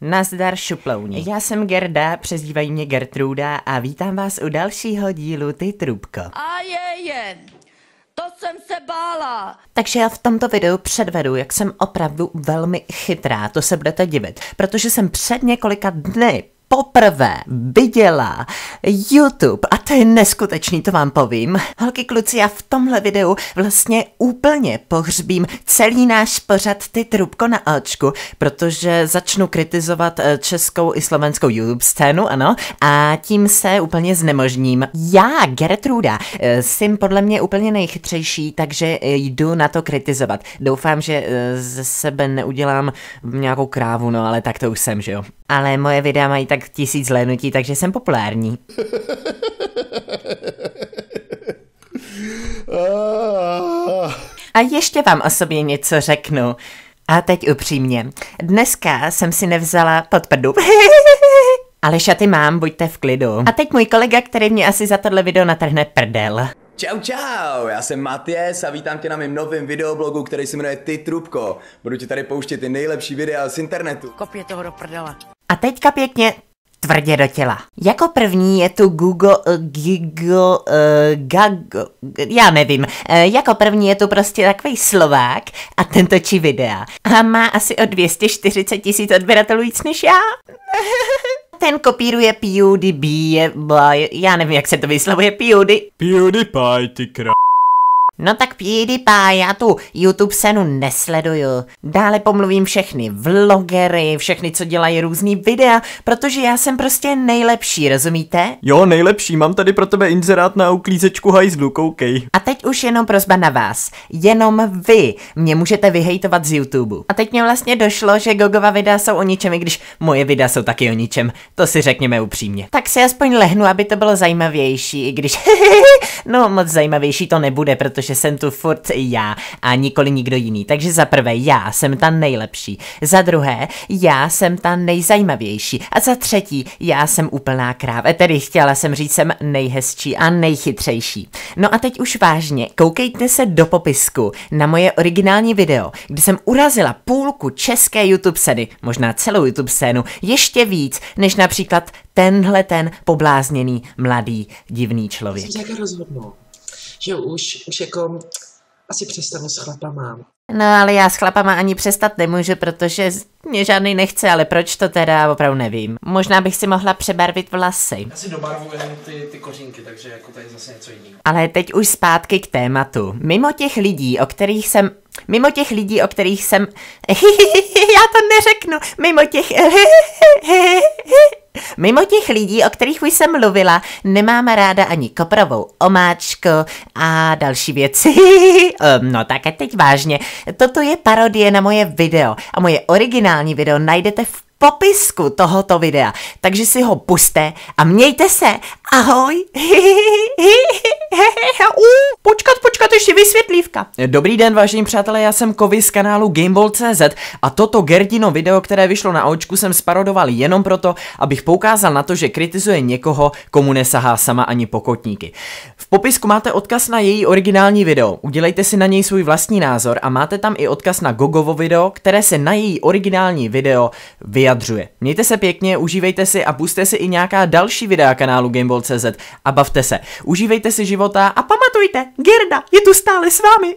Nazdar šuplouni. Já jsem Gerda, přezdívají mě Gertruda a vítám vás u dalšího dílu TyTrubko. A je, to jsem se bála. Takže já v tomto videu předvedu, jak jsem opravdu velmi chytrá, to se budete divit, protože jsem před několika dny poprvé viděla YouTube a to je neskutečný, to vám povím. Holky, kluci, já v tomhle videu vlastně úplně pohřbím celý náš pořad TyTrubko na Ačku, protože začnu kritizovat českou i slovenskou YouTube scénu, ano, a tím se úplně znemožním. Já, Gertruda, jsem podle mě úplně nejchytřejší, takže jdu na to kritizovat. Doufám, že ze sebe neudělám nějakou krávu, no ale tak to už jsem, že jo. Ale moje videa mají tak 1000 hlédnutí, takže jsem populární. A ještě vám o sobě něco řeknu. A teď upřímně. Dneska jsem si nevzala pod prdu. Ale šaty mám, buďte v klidu. A teď můj kolega, který mě asi za tohle video natrhne prdel. Čau čau, já jsem Matyas a vítám tě na mém novém videoblogu, který se jmenuje TyTrubko. Budu ti tady pouštět ty nejlepší videa z internetu. Kopě toho do prdela. A teďka pěkně tvrdě do těla. Jako první je tu já nevím. Jako první je tu prostě takový Slovák a ten točí videa. A má asi o 240 000 odběratelů víc než já. Ten kopíruje PewDiePie, já nevím, jak se to vyslovuje, PewDiePie, ty krá... No tak PewDiePie, já tu YouTube scénu nesleduju. Dále pomluvím všechny vlogery, všechny, co dělají různý videa, protože já jsem prostě nejlepší, rozumíte? Jo, nejlepší, mám tady pro tebe inzerát na uklízečku hajzlu, koukej. A teď už jenom prosba na vás. Jenom vy mě můžete vyhejtovat z YouTube. A teď mě vlastně došlo, že GoGova videa jsou o ničem, i když moje videa jsou taky o ničem. To si řekněme upřímně. Tak si aspoň lehnu, aby to bylo zajímavější, i když... No, moc zajímavější to nebude, protože jsem tu furt já a nikoli nikdo jiný. Takže za prvé, já jsem ta nejlepší. Za druhé, já jsem ta nejzajímavější. A za třetí, já jsem úplná kráva. Tedy chtěla jsem říct, jsem nejhezčí a nejchytřejší. No a teď už vážně, koukejte se do popisku na moje originální video, kdy jsem urazila půlku české YouTube scény, možná celou YouTube scénu, ještě víc, než například tenhle ten poblázněný, mladý, divný člověk. Já se rozhodnu, že už jako asi přestanu s chlapama. No ale já s chlapama ani přestat nemůžu, protože mě žádný nechce, ale proč to teda opravdu nevím. Možná bych si mohla přebarvit vlasy. Já si dobarvu jenom ty kořínky, takže jako tady zase něco jiného. Ale teď už zpátky k tématu. Mimo těch lidí, o kterých jsem... Já to neřeknu. Mimo těch lidí, o kterých už jsem mluvila, nemám ráda ani koprovou omáčku a další věci. No tak a teď vážně, toto je parodie na moje video a moje originální video najdete v popisku tohoto videa, takže si ho pusťte a mějte se, ahoj. Počkat, ještě vysvětlívka. Dobrý den, vážení přátelé, já jsem Kovy z kanálu Gameball.cz a toto Gerdino video, které vyšlo na Ačku, jsem sparodoval jenom proto, abych poukázal na to, že kritizuje někoho, komu nesahá sama ani pokotníky. V popisku máte odkaz na její originální video, udělejte si na něj svůj vlastní názor a máte tam i odkaz na GoGovo video, které se na její originální video vyjadřuje. Mějte se pěkně, užívejte si a pusťte si i nějaká další videa kanálu Gameball.cz a bavte se. Užívejte si života a pamatujte, Gerda je tu stále s vámi.